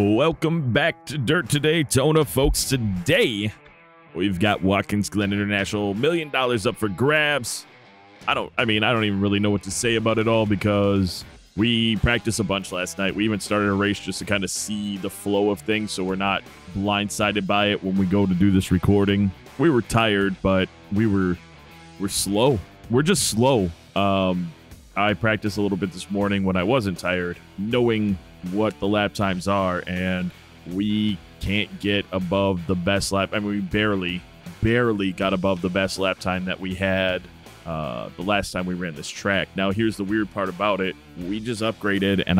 Welcome back to Dirt Today, Daytona, folks. Today, we've got Watkins Glen International, $1 million up for grabs. I don't even really know what to say about it all because we practiced a bunch last night. We even started a race just to kind of see the flow of things so we're not blindsided by it when we go to do this recording. We were tired, but we're slow. We're just slow. I practiced a little bit this morning when I wasn't tired, knowing what the lap times are, and we can't get above the best lap. I mean, we barely got above the best lap time that we had the last time we ran this track. Now here's the weird part about it: we just upgraded, and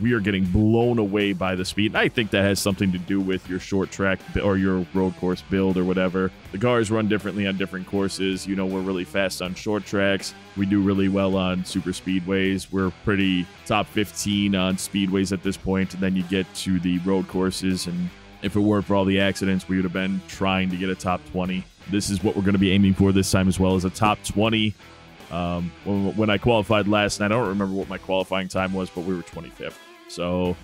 we are getting blown away by the speed. And I think that has something to do with your short track or your road course build or whatever. The cars run differently on different courses. You know, we're really fast on short tracks. We do really well on super speedways. We're pretty top 15 on speedways at this point, and then you get to the road courses, and if it weren't for all the accidents, we would have been trying to get a top 20. This is what we're going to be aiming for this time as well, as a top 20. When I qualified last night, I don't remember what my qualifying time was, but we were 25th. So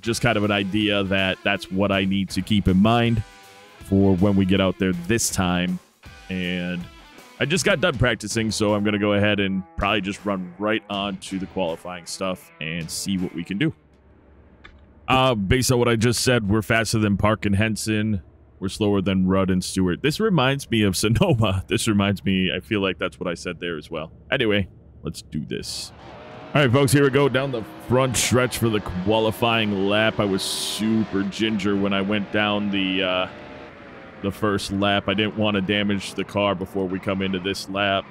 just kind of an idea that that's what I need to keep in mind for when we get out there this time. And I just got done practicing, so I'm going to go ahead and probably just run right on to the qualifying stuff and see what we can do. Based on what I just said, we're faster than Park and Henson. We're slower than Rudd and Stewart. This reminds me of Sonoma. This reminds me, I feel like that's what I said there as well. Anyway, let's do this. All right, folks, here we go down the front stretch for the qualifying lap. I was super ginger when I went down the first lap. I didn't want to damage the car before we come into this lap.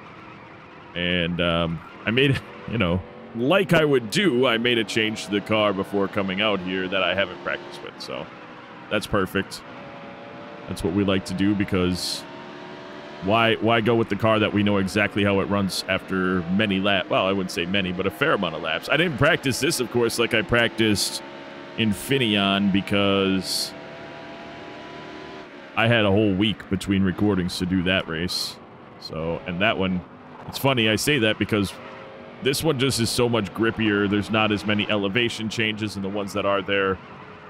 And I made, you know, like I would do, I made a change to the car before coming out here that I haven't practiced with. So that's perfect. That's what we like to do, because why go with the car that we know exactly how it runs after many laps? Well, I wouldn't say many, but a fair amount of laps. I didn't practice this, of course, like I practiced Infineon, because I had a whole week between recordings to do that race. So, and that one, it's funny I say that because this one just is so much grippier. There's not as many elevation changes, and the ones that are there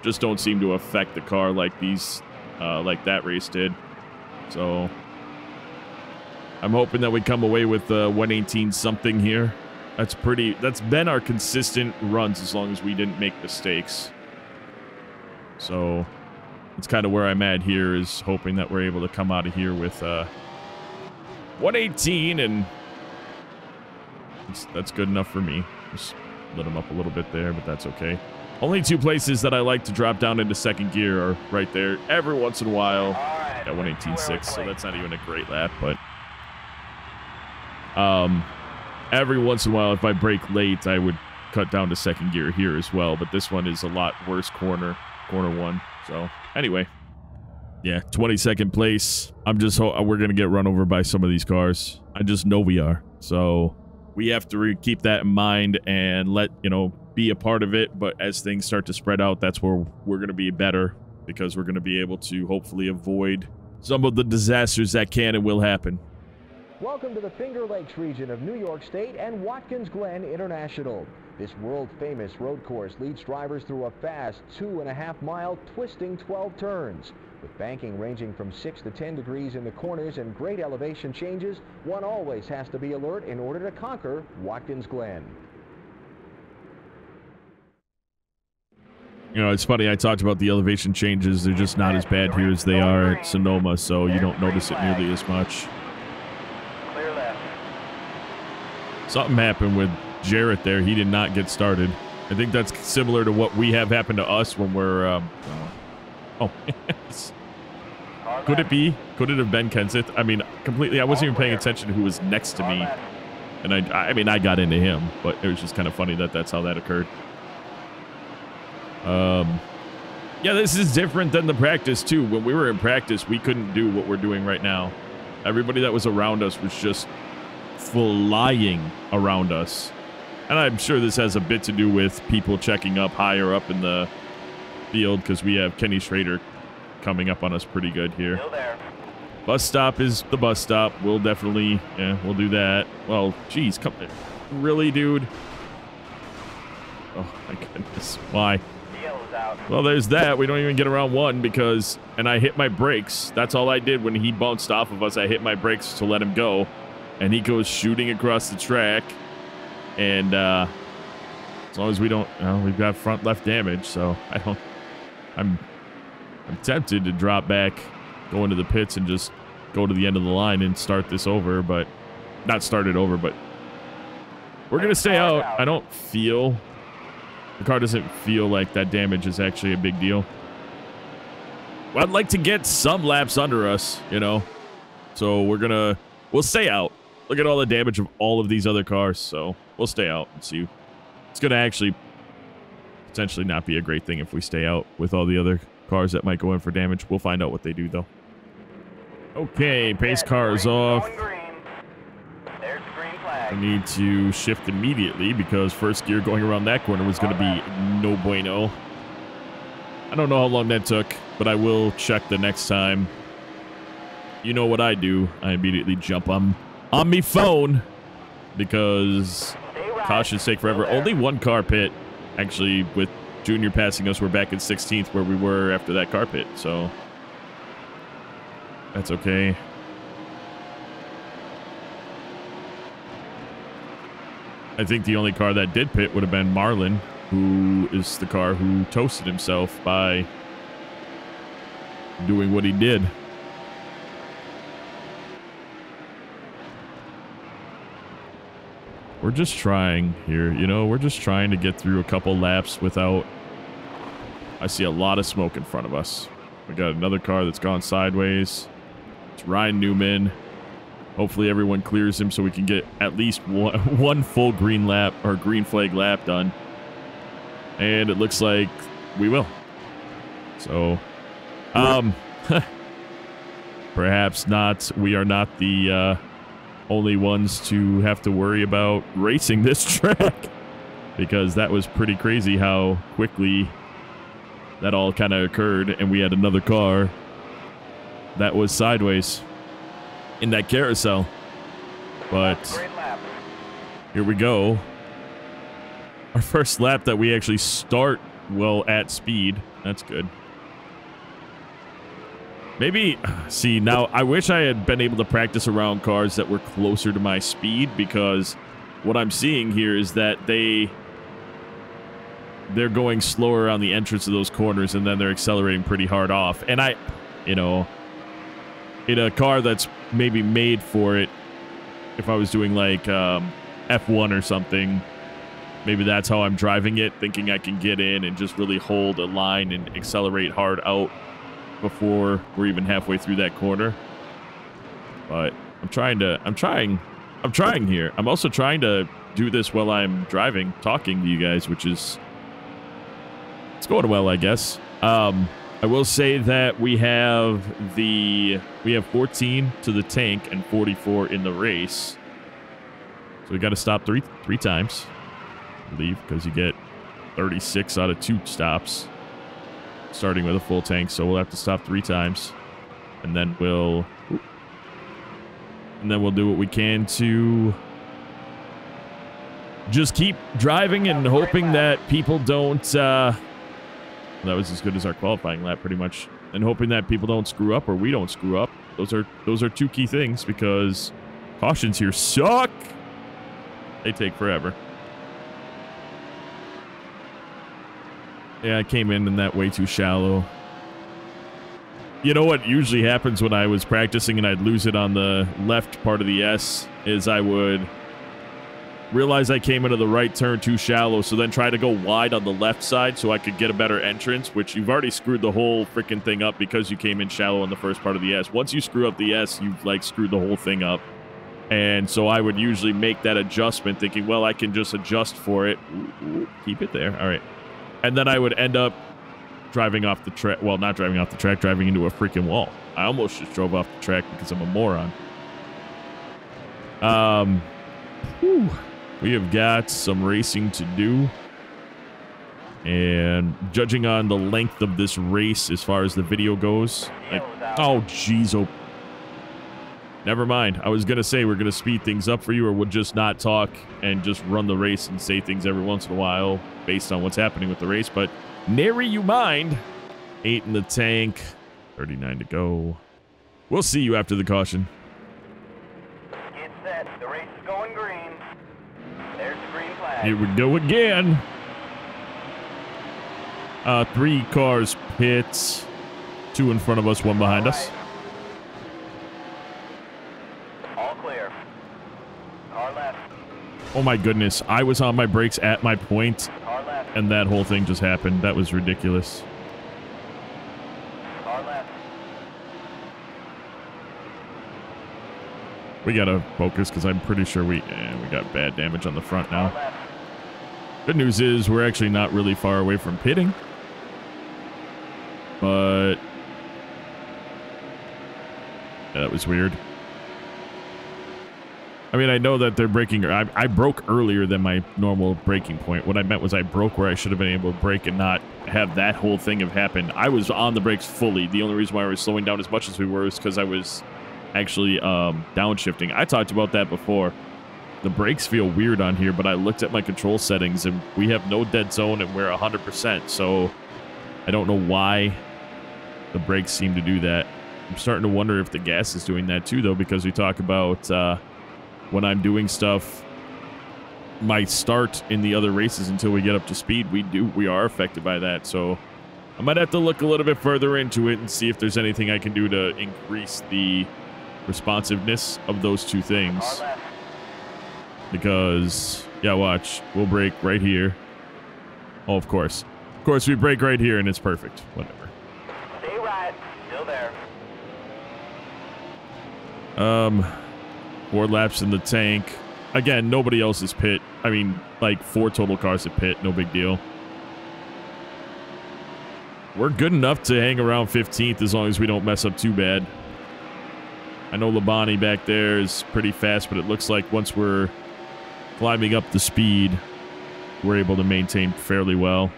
just don't seem to affect the car like these. Like that race did. So I'm hoping that we come away with 118 something here. That's been our consistent runs as long as we didn't make mistakes. So that's kind of where I'm at here, is hoping that we're able to come out of here with 118, and that's good enough for me. Just lit them up a little bit there, but that's okay. Only two places that I like to drop down into second gear are right there every once in a while. Got 118.6, so that's not even a great lap, but every once in a while, if I brake late, I would cut down to second gear here as well, but this one is a lot worse corner one. So anyway, yeah, 22nd place. I'm just hoping we're going to get run over by some of these cars. I just know we are. So we have to keep that in mind and let, you know, be a part of it. But as things start to spread out, that's where we're going to be better, because we're going to be able to hopefully avoid some of the disasters that can and will happen. Welcome to the Finger Lakes region of New York State and Watkins Glen International. This world-famous road course leads drivers through a fast 2.5-mile twisting 12 turns. With banking ranging from 6 to 10 degrees in the corners and great elevation changes, one always has to be alert in order to conquer Watkins Glen. You know, it's funny, I talked about the elevation changes. They're just not as bad here as they are at Sonoma, so you don't notice it nearly as much. Something happened with Jarrett there. He did not get started. I think that's similar to what we have happened to us when we're... oh, yes. Could it be? Could it have been Kenseth? I mean, completely. I wasn't even paying attention to who was next to me. And I mean, I got into him, but it was just kind of funny that that's how that occurred. Yeah, this is different than the practice too. When we were in practice, we couldn't do what we're doing right now. Everybody that was around us was just flying around us, and I'm sure this has a bit to do with people checking up higher up in the field, because we have Kenny Schrader coming up on us pretty good here. Bus stop is the bus stop. We'll definitely, yeah, we'll do that. Well, geez, come there, really, dude. Oh my goodness, why? Well, there's that. We don't even get around one because, and I hit my brakes. That's all I did when he bounced off of us. I hit my brakes to let him go, and he goes shooting across the track. And as long as we don't, well, we've got front left damage, so I don't. I'm tempted to drop back, go into the pits, and just go to the end of the line and start this over, but not start it over, but we're gonna stay out. I don't feel. The car doesn't feel like that damage is actually a big deal. Well, I'd like to get some laps under us, you know. So we'll stay out. Look at all the damage of all of these other cars. So we'll stay out and see. It's going to actually potentially not be a great thing if we stay out with all the other cars that might go in for damage. We'll find out what they do, though. Okay, pace car is off. I need to shift immediately because first gear going around that corner was going to be no bueno. I don't know how long that took, but I will check the next time. You know what I do. I immediately jump on me phone because cautions take forever. Only one car pit. Actually, with Junior passing us, we're back in 16th where we were after that car pit. So that's okay. I think the only car that did pit would have been Marlin, who is the car who toasted himself by doing what he did. We're just trying here, you know, we're just trying to get through a couple laps without... I see a lot of smoke in front of us. We got another car that's gone sideways. It's Ryan Newman. Hopefully everyone clears him so we can get at least one full green lap or green flag lap done. And it looks like we will. So, perhaps not. We are not the only ones to have to worry about racing this track because that was pretty crazy how quickly that all kind of occurred. And we had another car that was sideways in that carousel, but here we go. Our first lap that we actually start well at speed. That's good. Maybe, see, now I wish I had been able to practice around cars that were closer to my speed, because what I'm seeing here is that they're going slower on the entrance of those corners, and then they're accelerating pretty hard off. And I, you know, in a car that's maybe made for it, if I was doing like F1 or something, maybe that's how I'm driving it, thinking I can get in and just really hold a line and accelerate hard out before we're even halfway through that corner. But I'm trying here. I'm also trying to do this while I'm driving, talking to you guys, which is, it's going well, I guess. I will say that we have 14 to the tank and 44 in the race. So we got to stop three times, I believe, because you get 36 out of 2 stops, starting with a full tank. So we'll have to stop 3 times, and then we'll do what we can to just keep driving and hoping that people don't. That was as good as our qualifying lap, pretty much. And hoping that people don't screw up or we don't screw up. Those are two key things, because cautions here suck. They take forever. Yeah, I came in that way too shallow. You know what usually happens when I was practicing and I'd lose it on the left part of the S is I would realize I came into the right turn too shallow, so then try to go wide on the left side so I could get a better entrance, which you've already screwed the whole freaking thing up because you came in shallow on the first part of the S. Once you screw up the S, you've like screwed the whole thing up. And so I would usually make that adjustment thinking, well, I can just adjust for it. Ooh, keep it there. All right. And then I would end up driving off the track. Well, not driving off the track, driving into a freaking wall. I almost just drove off the track because I'm a moron. Whew. We have got some racing to do, and judging on the length of this race as far as the video goes, like, oh geez, oh, never mind. I was gonna say we're gonna speed things up for you, or we'll just not talk and just run the race and say things every once in a while based on what's happening with the race, but Nary you mind. 8 in the tank. 39 to go. We'll see you after the caution. Get set. The race is going green. There's the green flag. Here we go again. 3 cars pits. 2 in front of us, 1 behind us. All clear. Car left. Oh my goodness. I was on my brakes at my point, and that whole thing just happened. That was ridiculous. We gotta focus because I'm pretty sure we got bad damage on the front now. Good news is we're actually not really far away from pitting, but yeah, that was weird. I mean, I know that they're braking. I broke earlier than my normal braking point. What I meant was I broke where I should have been able to brake and not have that whole thing have happened. I was on the brakes fully. The only reason why I was slowing down as much as we were is because I was actually downshifting. I talked about that before. The brakes feel weird on here, but I looked at my control settings and we have no dead zone and we're 100%. So I don't know why the brakes seem to do that. I'm starting to wonder if the gas is doing that too, though, because we talk about when I'm doing stuff, my start in the other races until we get up to speed, we are affected by that. So I might have to look a little bit further into it and see if there's anything I can do to increase the responsiveness of those two things. Because, yeah, watch. We'll brake right here. Oh, of course. Of course, we brake right here, and it's perfect. Whatever. Stay right. Still there. 4 laps in the tank. Again, nobody else is pit. I mean, like 4 total cars at pit. No big deal. We're good enough to hang around 15th as long as we don't mess up too bad. I know Labonte back there is pretty fast, but it looks like once we're climbing up the speed, we're able to maintain fairly well.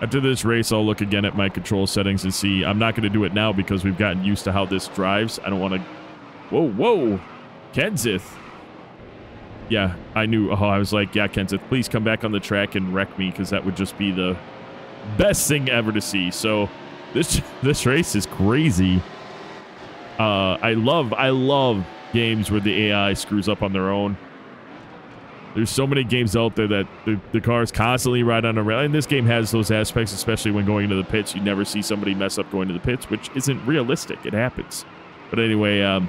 After this race, I'll look again at my control settings and see. I'm not going to do it now because we've gotten used to how this drives. I don't want to... Whoa, whoa! Kenseth! Yeah, I knew. Oh, I was like, yeah, Kenseth, please come back on the track and wreck me, because that would just be the best thing ever to see. So this race is crazy. I love games where the AI screws up on their own. There's so many games out there that the cars constantly ride on a rail. And this game has those aspects, especially when going into the pits. You never see somebody mess up going to the pits, which isn't realistic. It happens. But anyway,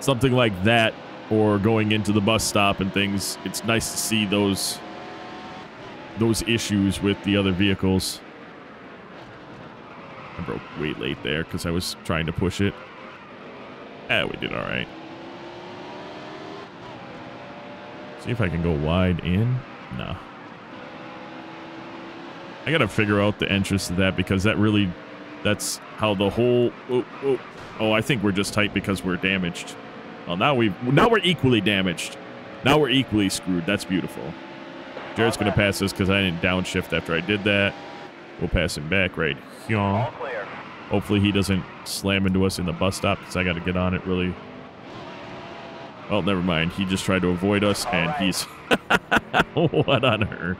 something like that, or going into the bus stop and things, it's nice to see those issues with the other vehicles. I broke way late there because I was trying to push it. Ah, we did all right. See if I can go wide in. No. I gotta figure out the entrance to that, because that really, that's how the whole... Oh, I think we're just tight because we're damaged. Well, now we're equally damaged. Now we're equally screwed. That's beautiful. Jared's gonna pass us because I didn't downshift after I did that. We'll pass him back right here. Hopefully he doesn't slam into us in the bus stop, because I gotta get on it really... Well, never mind. He just tried to avoid us, and he's... What on earth?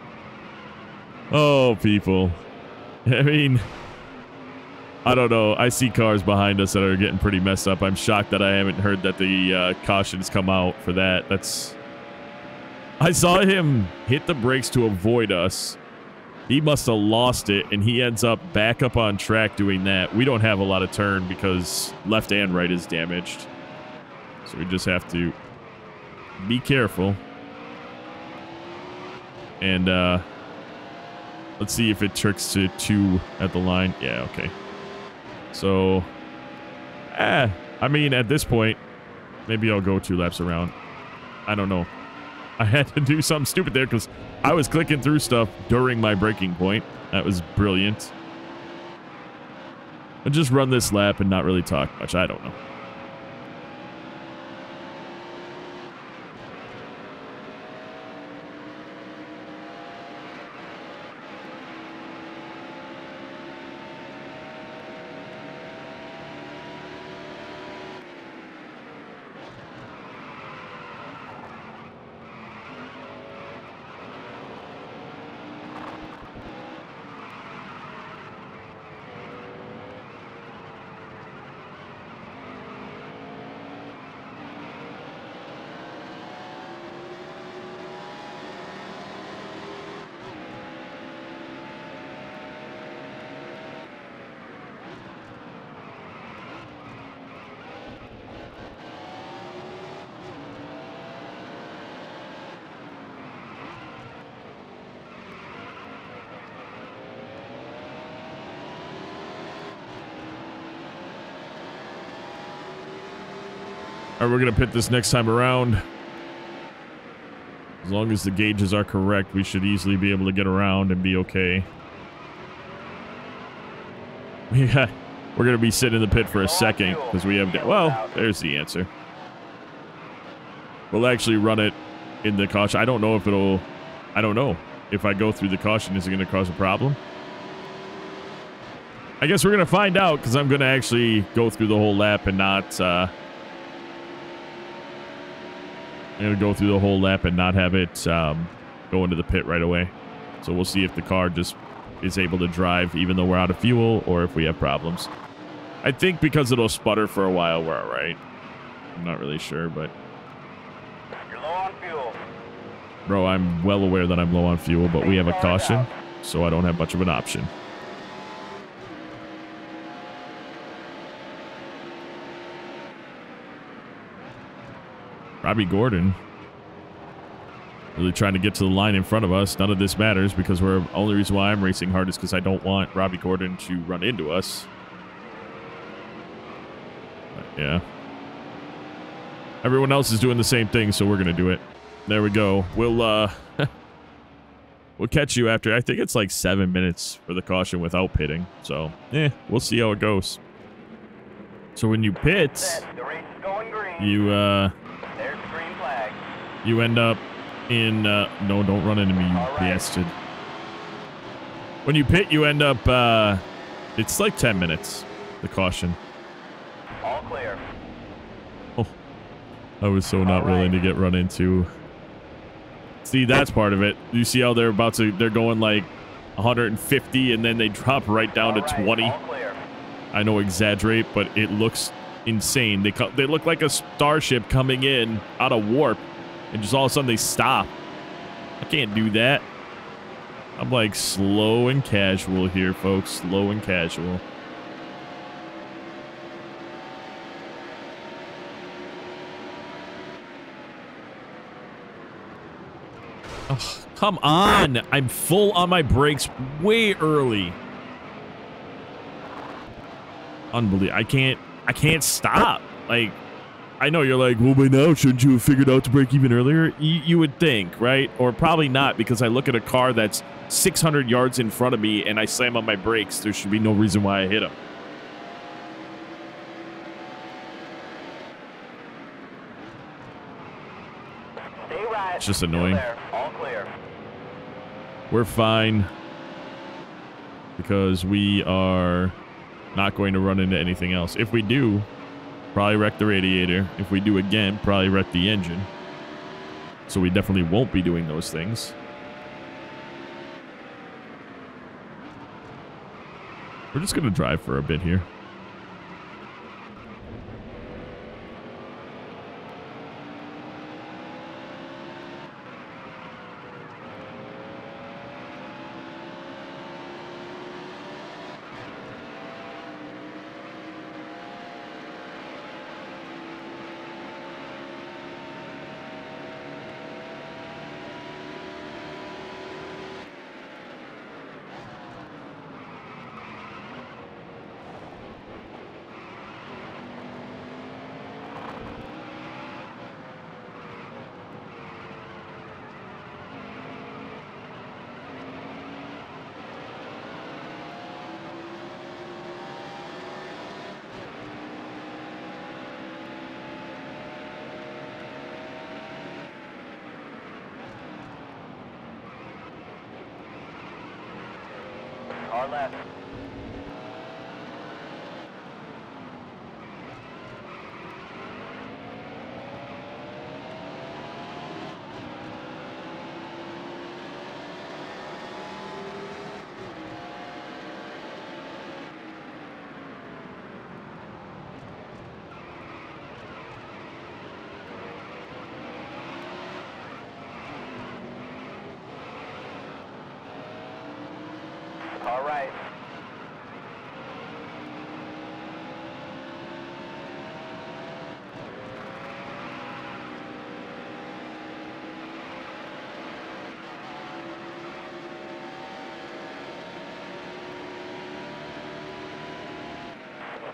Oh, people. I mean, I don't know. I see cars behind us that are getting pretty messed up. I'm shocked that I haven't heard that the cautions come out for that. That's... I saw him hit the brakes to avoid us. He must have lost it, and he ends up back up on track doing that. We don't have a lot of turn because left and right is damaged. So we just have to be careful. And let's see if it tricks to 2 at the line. Yeah, okay. So, I mean, at this point, maybe I'll go 2 laps around. I don't know. I had to do something stupid there because I was clicking through stuff during my breaking point. That was brilliant. I'll just run this lap and not really talk much. I don't know. All right, we're going to pit this next time around. As long as the gauges are correct, we should easily be able to get around and be okay. Yeah, we're going to be sitting in the pit for a second because we have... Well, there's the answer. We'll actually run it in the caution. I don't know if it'll... I don't know. If I go through the caution, is it going to cause a problem? I guess we're going to find out because I'm going to actually go through the whole lap and not... I'm going to go through the whole lap and not have it go into the pit right away. So we'll see if the car just is able to drive even though we're out of fuel or if we have problems. I think because it'll sputter for a while, we're all right. I'm not really sure, but... You're low on fuel. Bro, I'm well aware that I'm low on fuel, but we have a caution, so I don't have much of an option. Robbie Gordon really trying to get to the line in front of us. None of this matters because we're only reason why I'm racing hard is because I don't want Robbie Gordon to run into us. But yeah. Everyone else is doing the same thing, so we're gonna do it. There we go. We'll we'll catch you after. I think it's like 7 minutes for the caution without pitting. So yeah, we'll see how it goes. So when you pit, you you end up in, no, don't run into me, you bastard. When you pit, you end up, it's like 10 minutes, the caution. All clear. Oh, I was so not willing to get run into. See, that's part of it. You see how they're about to, they're going like 150 and then they drop right down to 20. I know, exaggerate, but it looks insane. They look like a starship coming in out of warp. And just all of a sudden they stop. I can't do that. I'm like slow and casual here, folks. Slow and casual. Oh, come on. I'm full on my brakes way early. Unbelievable. I can't stop. Like, I know you're like, well, by now, shouldn't you have figured out to brake even earlier? You would think, right? Or probably not, because I look at a car that's 600 yards in front of me and I slam on my brakes. There should be no reason why I hit him. Stay right. It's just annoying. All clear. We're fine because we are not going to run into anything else. If we do... probably wreck the radiator. If we do again, probably wreck the engine. So we definitely won't be doing those things. We're just going to drive for a bit here. Left.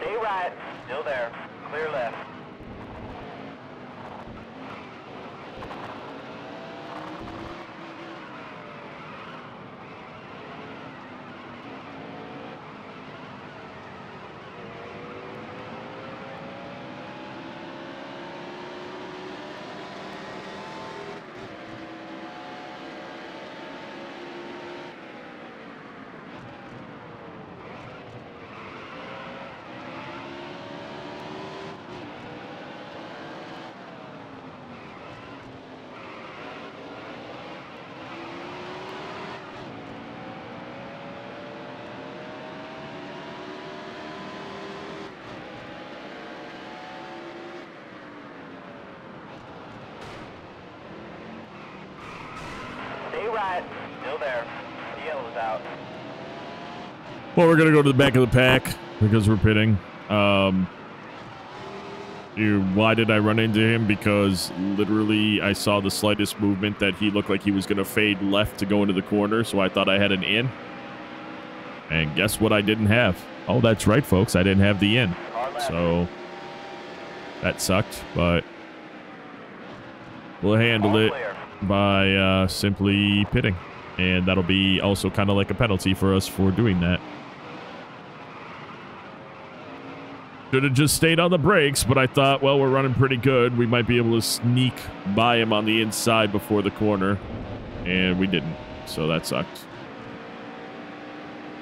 Stay right. Still there. Clear left. right. Still there. The yellow's out. Well, we're going to go to the back of the pack because we're pitting. Why did I run into him? Because literally I saw the slightest movement that he looked like he was going to fade left to go into the corner, so I thought I had an in. And guess what I didn't have? Oh, that's right, folks. I didn't have the in. So that sucked, but we'll handle it by simply pitting. And that'll be also kind of like a penalty for us for doing that. Should have just stayed on the brakes, but I thought, well, we're running pretty good. We might be able to sneak by him on the inside before the corner, and we didn't. So that sucked.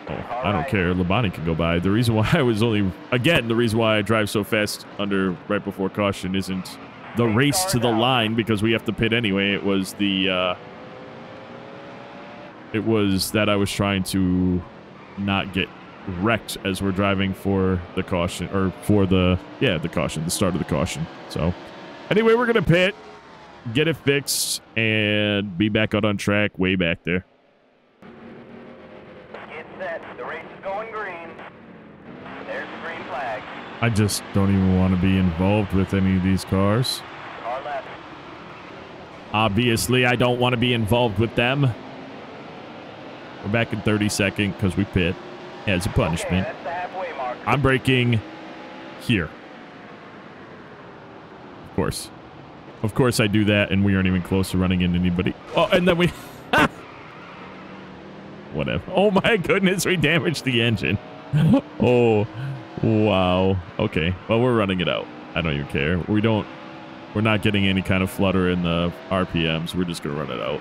Oh, I don't care. Labonte can go by. The reason why I was only, again, the reason why I drive so fast under right before caution isn't the race to the line, because we have to pit anyway. It was the, it was that I was trying to not get wrecked as we're driving for the caution, or for the, yeah, the caution, the start of the caution. So anyway, we're gonna pit, get it fixed, and be back out on track way back there. Get set. The race is going green. There's the green flag. I just don't even want to be involved with any of these cars. Car left. Obviously, I don't want to be involved with them. We're back in 32nd because we pit. As a punishment, okay, that's the halfway mark. I'm braking here. Of course. Of course I do that, and we aren't even close to running into anybody. Oh, and then we... Whatever. Oh, my goodness, we damaged the engine. Oh, wow. Okay, well, we're running it out. I don't even care. We don't... We're not getting any kind of flutter in the RPMs. We're just going to run it out.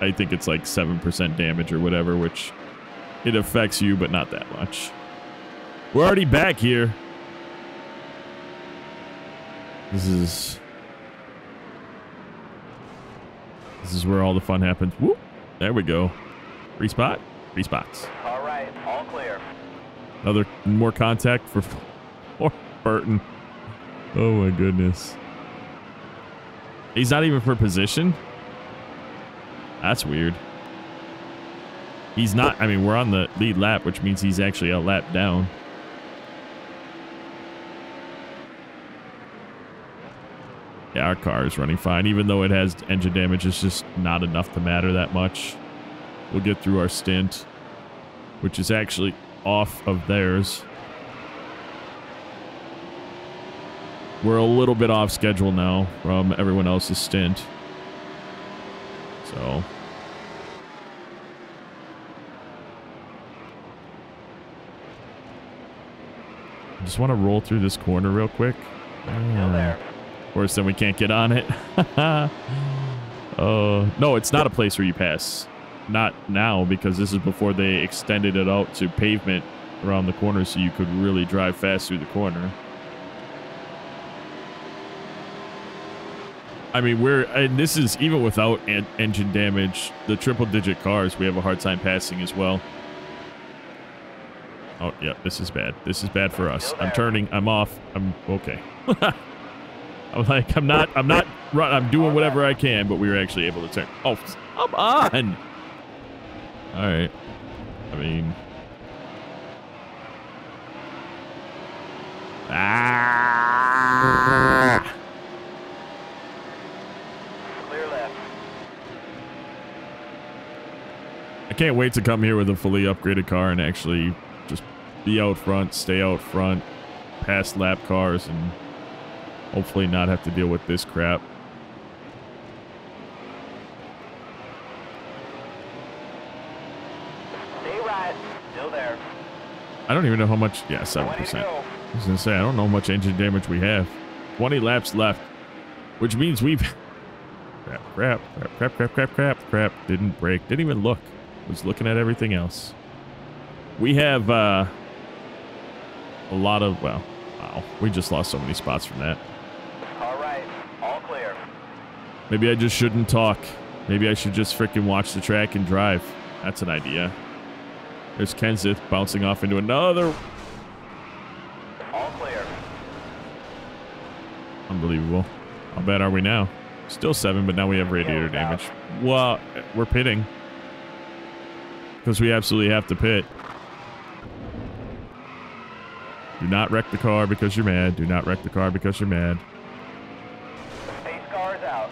I think it's like 7% damage or whatever, which... It affects you, but not that much. We're already back here. This is where all the fun happens. Whoop. There we go. Three spot. Three spots. All right. All clear. Another more contact for Burton. Oh, my goodness. He's not even for position. That's weird. He's not, I mean, we're on the lead lap, which means he's actually a lap down. Yeah, our car is running fine. Even though it has engine damage, it's just not enough to matter that much. We'll get through our stint, which is actually off of theirs. We're a little bit off schedule now from everyone else's stint. So... I just want to roll through this corner real quick. Of course, then we can't get on it. No, it's not a place where you pass. Not now, because this is before they extended it out to pavement around the corner so you could really drive fast through the corner. I mean, and this is even without engine damage. The triple-digit cars, we have a hard time passing as well. Oh, yeah, this is bad. This is bad for us. I'm turning. I'm off. I'm okay. I'm like, I'm doing whatever I can, but we were actually able to turn. Oh, come on. All right. I mean. Ah. Clear left. I can't wait to come here with a fully upgraded car and actually... Be out front, stay out front, pass lap cars, and hopefully not have to deal with this crap. Stay right, still there. I don't even know how much. Yeah, 7%. I was gonna say I don't know how much engine damage we have. 20 laps left, which means we've crap. Didn't brake. Didn't even look. Was looking at everything else. We have. A lot of, well, wow, we just lost so many spots from that. All right, all clear. Maybe I just shouldn't talk. Maybe I should just freaking watch the track and drive. That's an idea. There's Kenseth bouncing off into another. All clear. Unbelievable. How bad are we now? Still 7, but now we have radiator damage. Well, we're pitting. because we absolutely have to pit. Do not wreck the car because you're mad. Do not wreck the car because you're mad. Pace car's out.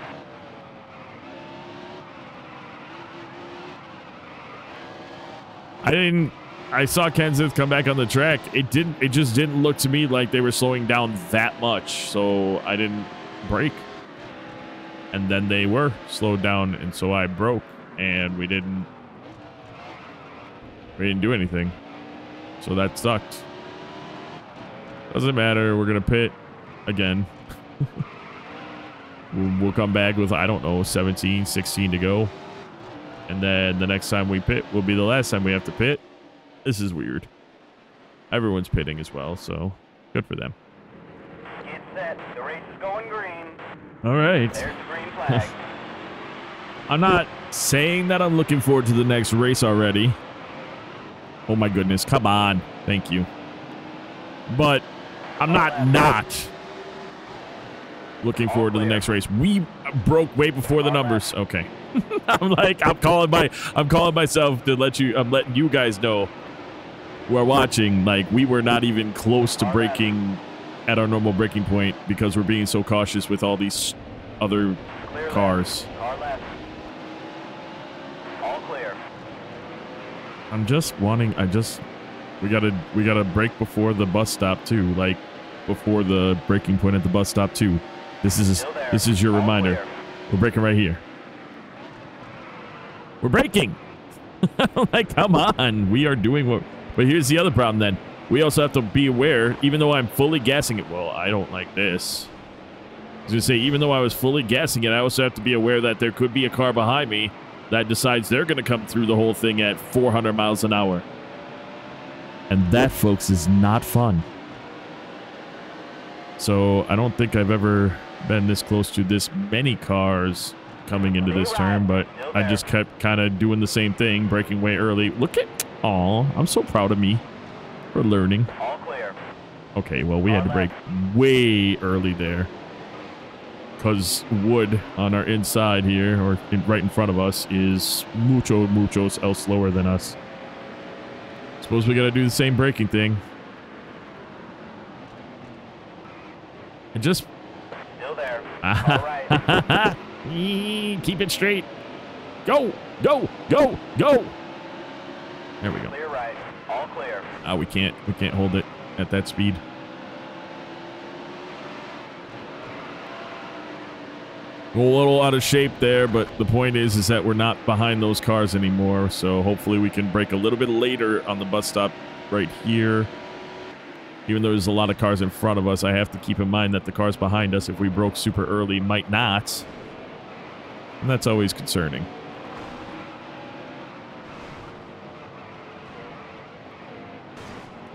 I saw Kenseth come back on the track. It just didn't look to me like they were slowing down that much, so I didn't brake. And then they were slowed down, and so I broke, and we didn't do anything. So that sucked. Doesn't matter. We're gonna pit again. We'll come back with, I don't know, 17, 16 to go. And then the next time we pit will be the last time we have to pit. This is weird. Everyone's pitting as well, so good for them. Get set. The race is going green. All right. There's the green flag. I'm not saying that I'm looking forward to the next race already. Oh my goodness. Come on. Thank you. But I'm not looking forward to the next race. We broke way before the numbers. Okay. I'm like, I'm calling myself to let you, I'm letting you guys know. We're watching, like, we were not even close to breaking at our normal breaking point because we're being so cautious with all these other cars. All clear. We gotta break before the bus stop too, like before the breaking point at the bus stop too. This is your reminder. We're breaking right here. We're breaking. Like, come on, we are doing what. But here's the other problem then. We also have to be aware, even though I'm fully gassing it. Well, I don't like this. I was going to say, even though I was fully gassing it, I also have to be aware that there could be a car behind me that decides they're going to come through the whole thing at 400 miles an hour. And that, folks, is not fun. So I don't think I've ever been this close to this many cars coming into this turn, but I just kept kind of doing the same thing, breaking way early. Look at... Aw, I'm so proud of me for learning. All clear. Okay, well, we had to break way early there because Wood on our inside here, or right in front of us, is muchos else slower than us. Suppose we got to do the same braking thing. And just... Still there. All right. Keep it straight. Go, go, go, go. There we go. Clear right. All clear. Oh, we can't hold it at that speed. We're a little out of shape there, but the point is that we're not behind those cars anymore. So hopefully we can break a little bit later on the bus stop right here. Even though there's a lot of cars in front of us, I have to keep in mind that the cars behind us, if we broke super early, might not. And that's always concerning.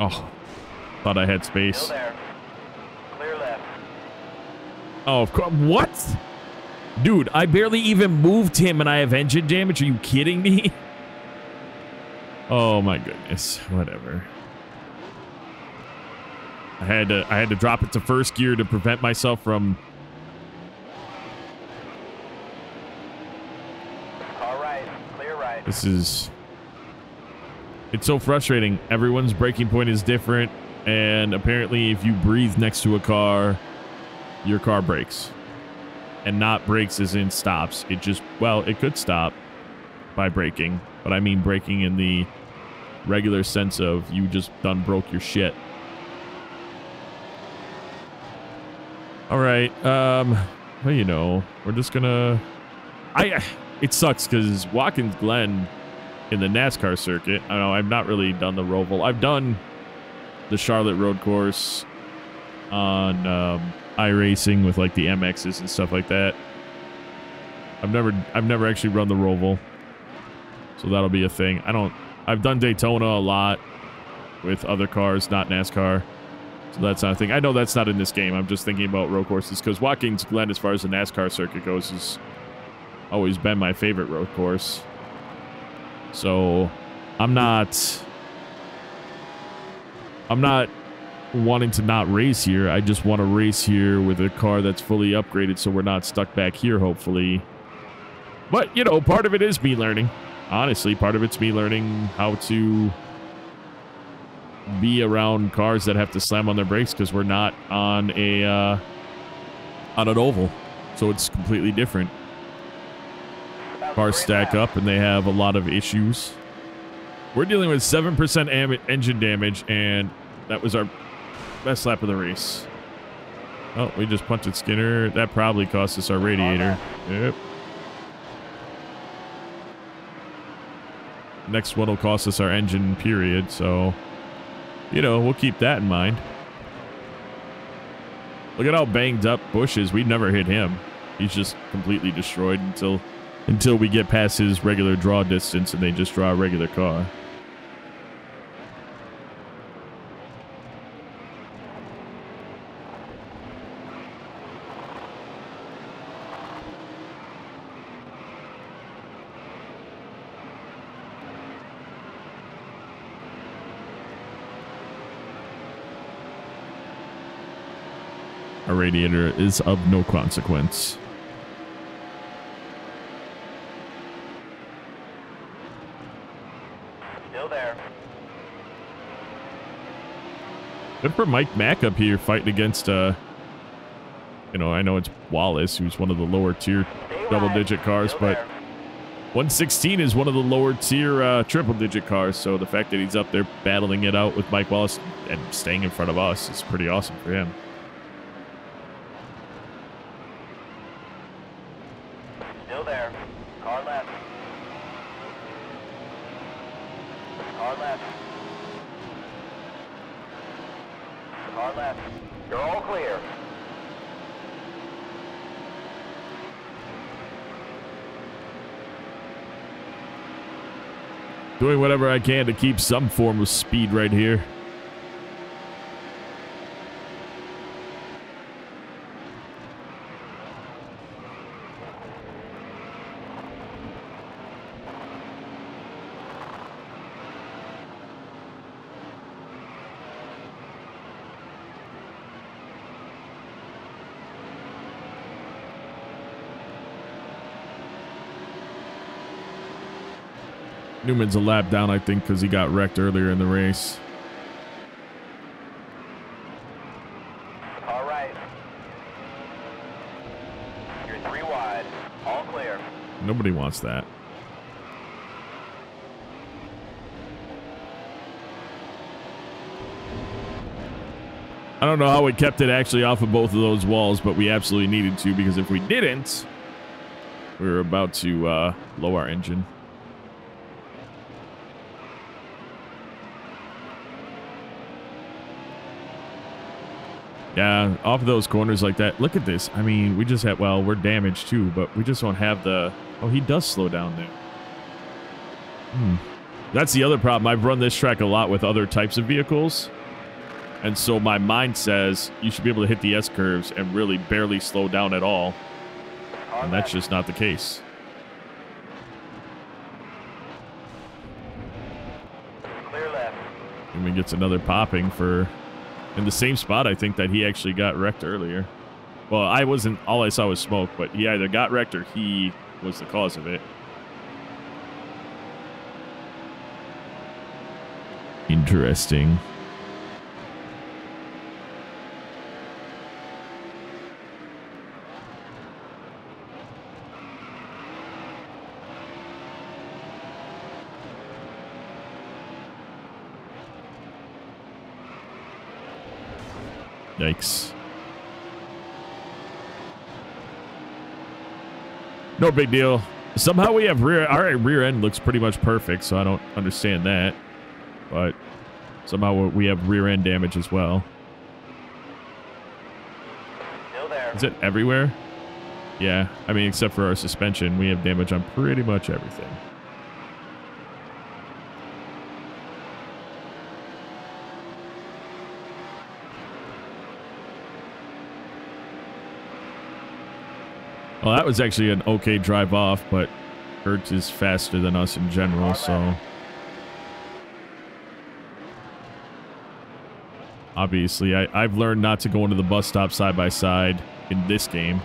Oh, thought I had space. Still there. Clear left. Oh, of course. What? Dude, I barely even moved him and I have engine damage. Are you kidding me? Oh my goodness. Whatever. I had to drop it to first gear to prevent myself from... All right. Clear right. This is... It's so frustrating. Everyone's braking point is different, and apparently if you breathe next to a car, your car brakes. And not brakes as in stops. It just, well, it could stop by braking, but I mean braking in the regular sense of you just done broke your shit. All right. Well, you know, we're just gonna... It sucks because Watkins Glen... in the NASCAR circuit, I don't know, I've not really done the Roval. I've done the Charlotte Road course on iRacing with like the MXs and stuff like that. I've never actually run the Roval, so that'll be a thing. I've done Daytona a lot with other cars, not NASCAR, so that's not a thing. I know that's not in this game. I'm just thinking about road courses because Watkins Glen, as far as the NASCAR circuit goes, has always been my favorite road course. So I'm not wanting to not race here. I just want to race here with a car that's fully upgraded so we're not stuck back here, hopefully. But, you know, part of it is me learning. honestly, part of it's me learning how to be around cars that have to slam on their brakes, because we're not on a on an oval, so it's completely different. Cars stack up and they have a lot of issues. We're dealing with 7% engine damage, and that was our best lap of the race. Oh, we just punted Skinner. That probably cost us our radiator. Yep. Next one will cost us our engine, period. So, you know, we'll keep that in mind. Look at how banged up Bush is. We never hit him. He's just completely destroyed until we get past his regular draw distance and they just draw a regular car. Our radiator is of no consequence. Still there. Good for Mike Mack up here fighting against, you know, I know it's Wallace, who's one of the lower tier double digit cars, but 116 is one of the lower tier triple digit cars. So the fact that he's up there battling it out with Mike Wallace and staying in front of us is pretty awesome for him. Doing whatever I can to keep some form of speed right here. Newman's a lap down, I think, because he got wrecked earlier in the race. All right. You're three wide. All clear. Nobody wants that. I don't know how we kept it actually off of both of those walls, but we absolutely needed to, because if we didn't, we were about to blow our engine. Yeah, off of those corners like that. Look at this. I mean, we just had, well, we're damaged too, but we just don't have the... Oh, he does slow down there. That's the other problem. I've run this track a lot with other types of vehicles. And so my mind says you should be able to hit the S-curves and really barely slow down at all. And that's just not the case. And we get another popping for... in the same spot, I think, that he actually got wrecked earlier. Well, I wasn't... all I saw was smoke, but he either got wrecked or he was the cause of it. Interesting. Yikes. No big deal. Somehow we have rear... our rear end looks pretty much perfect, so I don't understand that. But somehow we have rear end damage as well. Still there. Is it everywhere? Yeah. I mean, except for our suspension, we have damage on pretty much everything. Well, that was actually an okay drive off, but Kurtz is faster than us in general, so obviously I've learned not to go into the bus stop side by side in this game.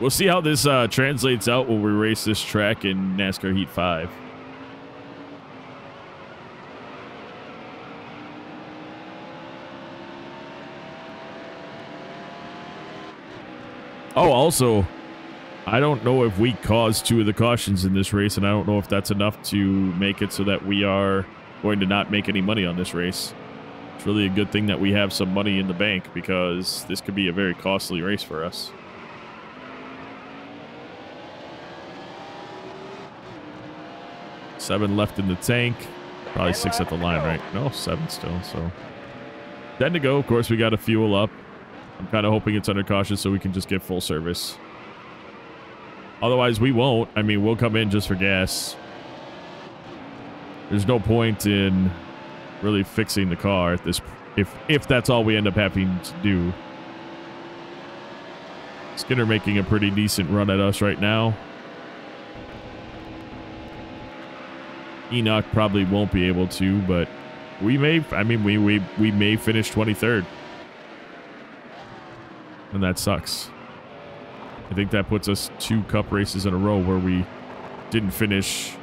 We'll see how this translates out when we race this track in NASCAR Heat 5. Oh, also, I don't know if we caused two of the cautions in this race, and I don't know if that's enough to make it so that we are going to not make any money on this race. It's really a good thing that we have some money in the bank, because this could be a very costly race for us. Seven left in the tank, probably six at the line, right? No, seven still, so. 10 to go, of course, we got to fuel up. I'm kind of hoping it's under caution so we can just get full service. Otherwise, we won't. I mean, we'll come in just for gas. There's no point in really fixing the car at this, if that's all we end up having to do. Skinner making a pretty decent run at us right now. Enoch probably won't be able to, but we may. I mean, we may finish 23rd. And that sucks. I think that puts us two cup races in a row where we didn't finish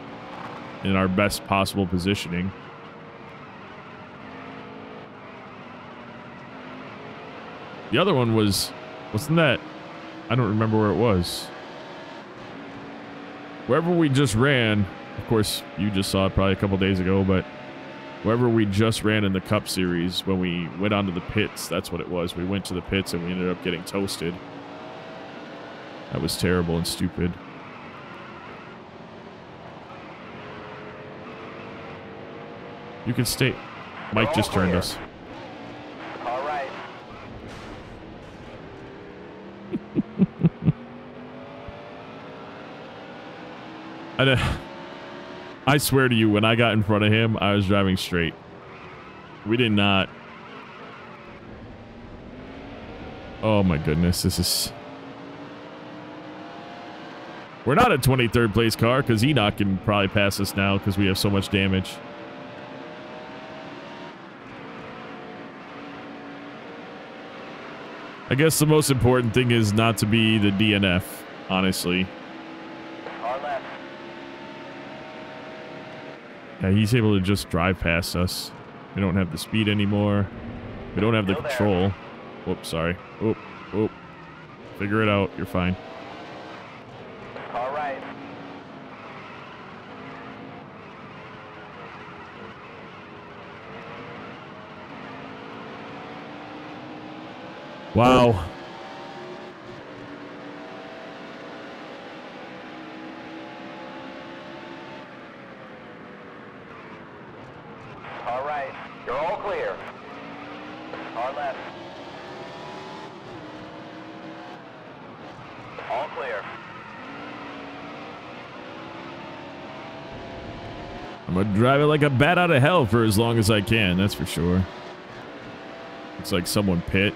in our best possible positioning. The other one was, wasn't that? I don't remember where it was. Wherever we just ran, of course, you just saw it probably a couple days ago, but wherever we just ran in the Cup Series, when we went onto the pits, that's what it was. We went to the pits and we ended up getting toasted. That was terrible and stupid. You can stay. Mike just turned us. All right. I swear to you, when I got in front of him, I was driving straight. We did not. Oh my goodness, this is. We're not a 23rd place car because Enoch can probably pass us now because we have so much damage. I guess the most important thing is not to be the DNF, honestly. Yeah, he's able to just drive past us. We don't have the speed anymore. We don't have the control. Whoops, sorry. Oop, oop. Figure it out. You're fine. All right. Wow. Drive it like a bat out of hell for as long as I can, that's for sure. Looks like someone pit.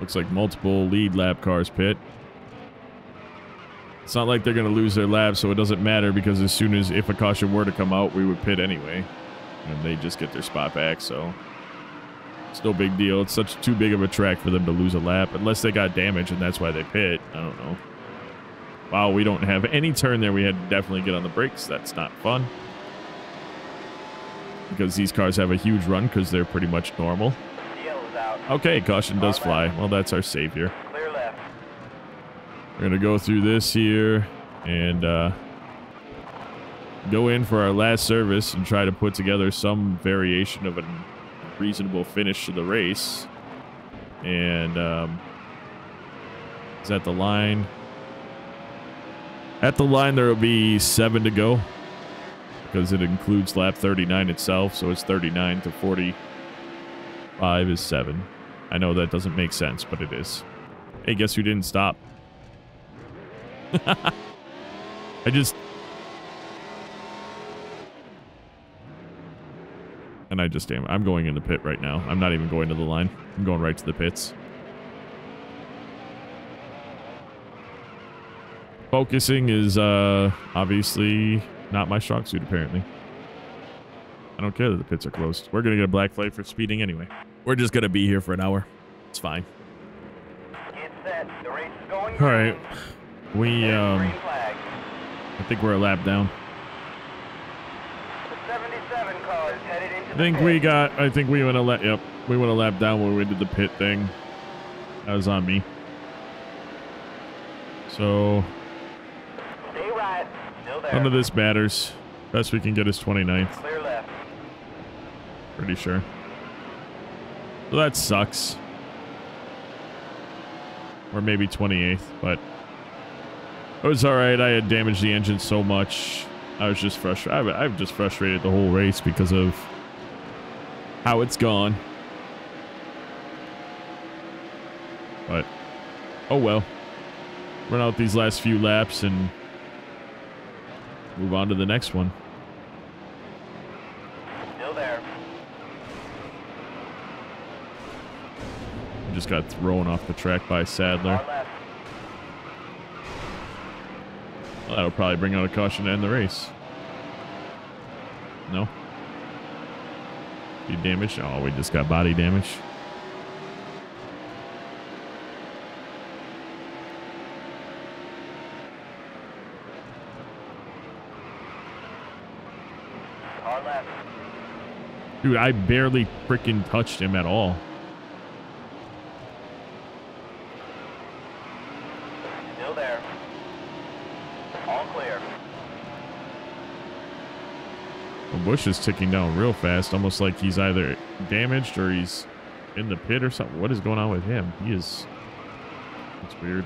Looks like multiple lead lap cars pit. It's not like they're going to lose their lap, so it doesn't matter because as soon as if a caution were to come out, we would pit anyway. And they just get their spot back, so it's no big deal. It's such too big of a track for them to lose a lap, unless they got damage and that's why they pit. I don't know. Wow, we don't have any turn there. We had to definitely get on the brakes. That's not fun. Because these cars have a huge run because they're pretty much normal. Okay, caution does fly. Well, that's our savior. Clear left. We're going to go through this here and go in for our last service and try to put together some variation of a reasonable finish to the race. And is that the line? At the line, there will be 7 to go because it includes lap 39 itself, so it's 39 to 45 is 7. I know that doesn't make sense, but it is. Hey, guess who didn't stop? I just... And I just damn it. I'm going in the pit right now. I'm not even going to the line. I'm going right to the pits. Focusing is obviously not my strong suit, apparently. I don't care that the pits are closed. We're going to get a black flag for speeding anyway. We're just going to be here for an hour. It's fine. Get set. The race All right, we I think we're a lap down. I think we got. I think we went a lap. Yep, we went a lap down when we did the pit thing. That was on me. So none of this matters. Best we can get is 29th. Pretty sure. So that sucks. Or maybe 28th, but it was all right. I had damaged the engine so much. I was just frustrated. I've just frustrated the whole race because of how it's gone. But oh well. Run out these last few laps and move on to the next one. Still there. Just got thrown off the track by Sadler. Well, that'll probably bring out a caution to end the race. No? Be damaged? Oh, we just got body damage. Dude, I barely freaking touched him at all. Still there. All clear. Well, Bush is ticking down real fast, almost like he's either damaged or he's in the pit or something. What is going on with him? He is... It's weird.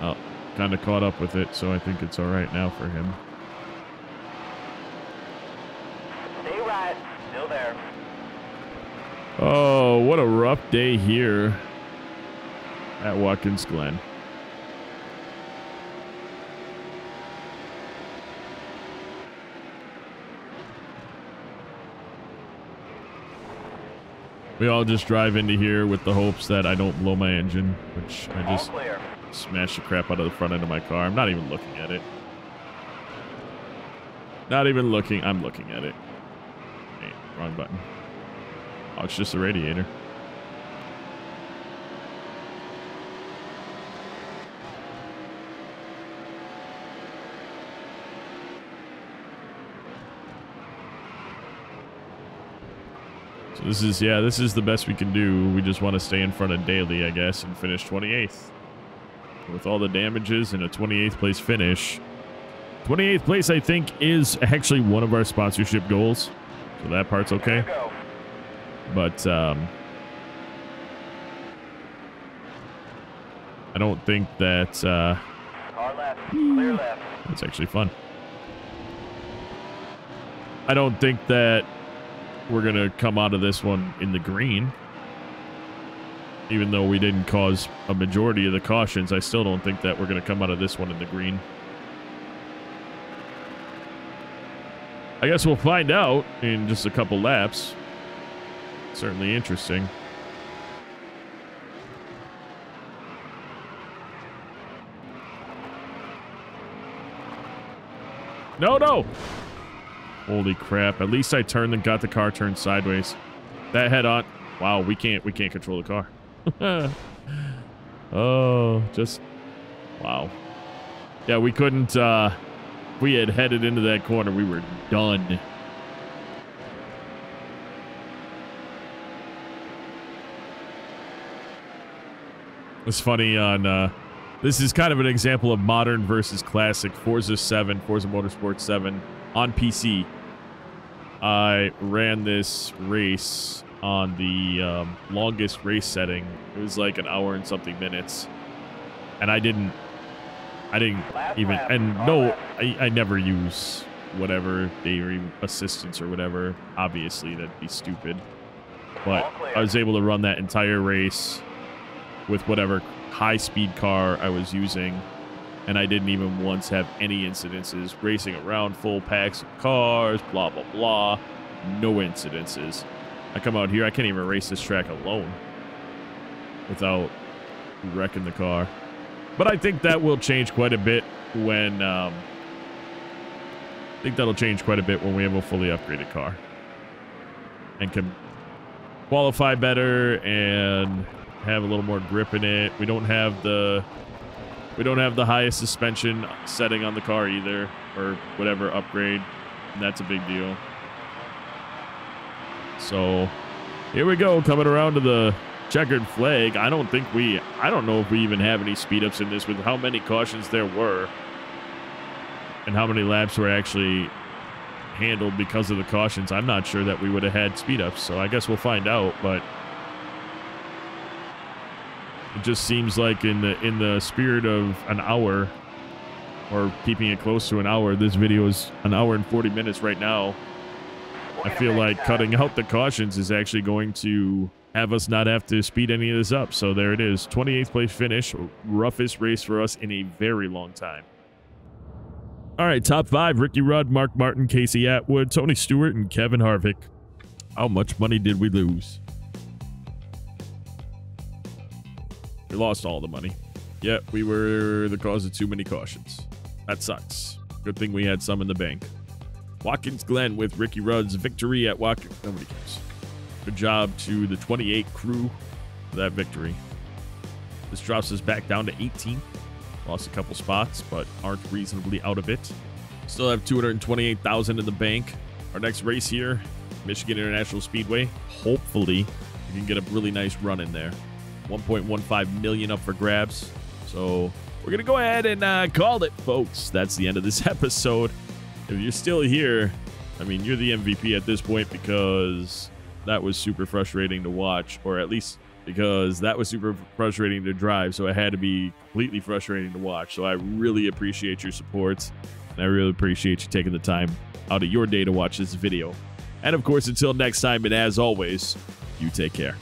Oh. Kind of caught up with it, so I think it's all right now for him. Stay right. Still there. Oh, what a rough day here at Watkins Glen. We all just drive into here with the hopes that I don't blow my engine, which I just... All clear. Smash the crap out of the front end of my car. I'm not even looking at it. Not even looking. I'm looking at it. Hey, wrong button. Oh, it's just a radiator. So this is, yeah, this is the best we can do. We just want to stay in front of Daly, I guess, and finish 28th. With all the damages and a 28th place finish. 28th place, I think, is actually one of our sponsorship goals. So that part's okay. But I don't think that... Car left. Clear left. That's actually fun. I don't think that we're going to come out of this one in the green. Even though we didn't cause a majority of the cautions, I still don't think that we're going to come out of this one in the green. I guess we'll find out in just a couple laps. Certainly interesting. No, no! Holy crap. At least I turned and got the car turned sideways. That head on. Wow, we can't control the car. Oh, just wow. Yeah, we couldn't. We had headed into that corner. We were done. It's funny on. This is kind of an example of modern versus classic. Forza 7, Forza Motorsport 7 on PC. I ran this race on the longest race setting. It was like an hour and something minutes, and I didn't even, and no, I never use whatever theory assistance or whatever, obviously that'd be stupid, but I was able to run that entire race with whatever high speed car I was using, and I didn't even once have any incidences racing around full packs of cars, blah blah blah, no incidences. I come out here, I can't even race this track alone without wrecking the car. But I think that will change quite a bit when... I think that'll change quite a bit when we have a fully upgraded car. And can qualify better and have a little more grip in it. We don't have the highest suspension setting on the car either, or whatever upgrade, and that's a big deal. So here we go, coming around to the checkered flag. I don't know if we even have any speed ups in this with how many cautions there were and how many laps were actually handled because of the cautions. I'm not sure that we would have had speed ups, so I guess we'll find out. But it just seems like in the spirit of an hour, or keeping it close to an hour, this video is an hour and 40 minutes right now. I feel like cutting out the cautions is actually going to have us not have to speed any of this up. So there it is, 28th place finish, roughest race for us in a very long time. All right, top five, Ricky Rudd, Mark Martin, Casey Atwood, Tony Stewart, and Kevin Harvick. How much money did we lose? We lost all the money. Yeah, we were the cause of too many cautions. That sucks. Good thing we had some in the bank. Watkins Glen with Ricky Rudd's victory at Watkins. Nobody cares. Good job to the 28 crew for that victory. This drops us back down to 18th. Lost a couple spots, but aren't reasonably out of it. Still have $228,000 in the bank. Our next race here, Michigan International Speedway. Hopefully, we can get a really nice run in there. $1.15 million up for grabs. So we're going to go ahead and call it, folks. That's the end of this episode. If you're still here, I mean, you're the MVP at this point, because that was super frustrating to watch, or at least because that was super frustrating to drive. So it had to be completely frustrating to watch. So I really appreciate your support, and I really appreciate you taking the time out of your day to watch this video. And of course, until next time, and as always, you take care.